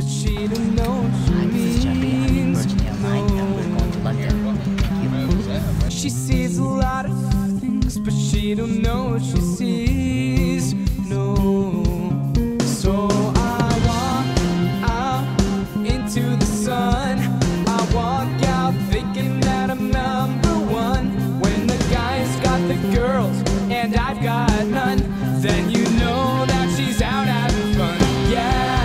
But she don't know what she means. She sees a lot of things, but she don't know what she sees. No. So I walk out into the sun. I walk out thinking that I'm number one. When the guy's got the girls and I've got none, then you know that she's out having fun. Yeah.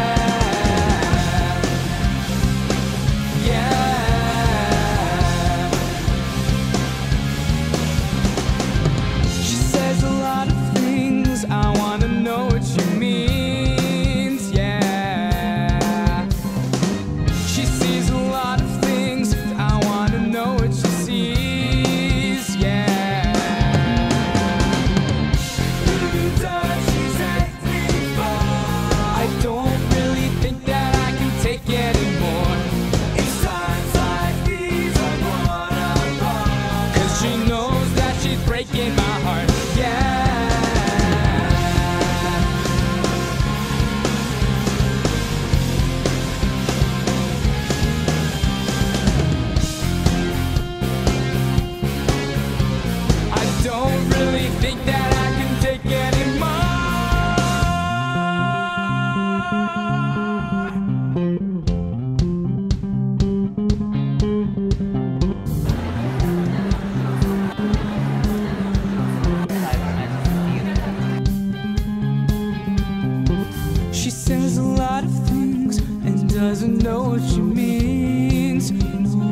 Doesn't know what she means. No.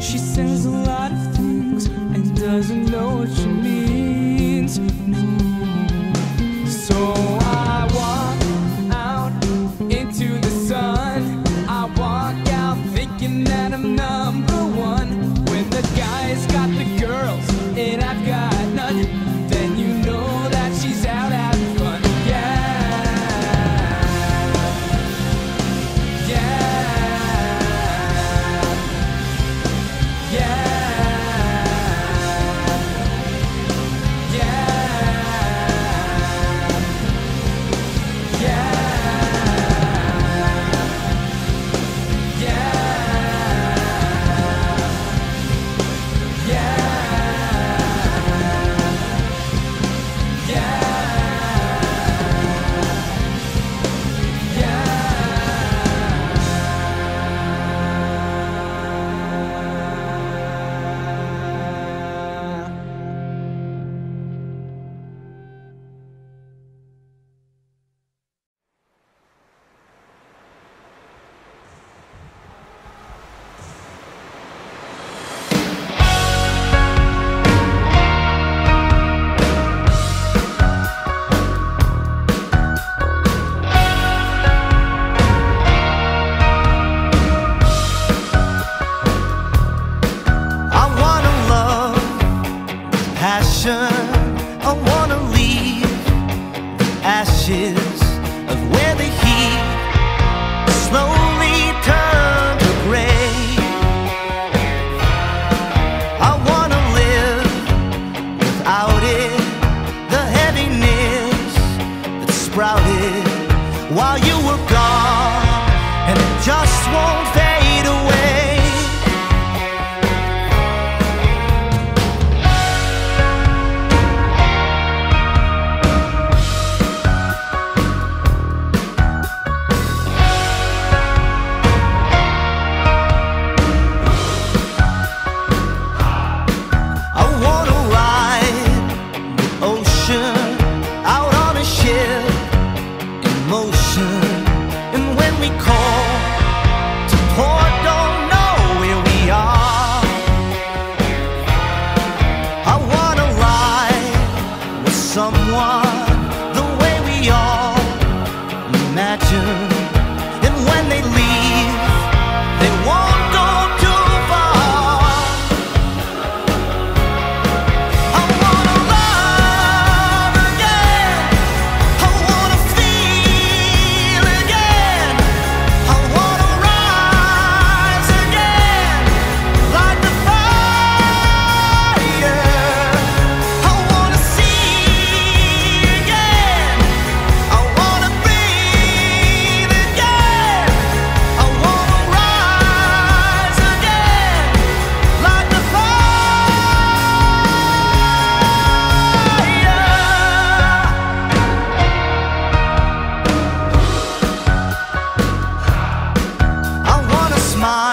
She says a lot of things and doesn't know what she means. No. So I walk out into the sun. I walk out thinking that I'm number one. When the guy's got the girls and I've got none, then you know that she's out having fun. Yeah.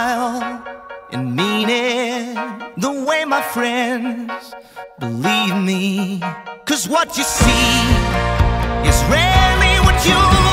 smile and mean it the way my friends believe me. 'Cause what you see is rarely what you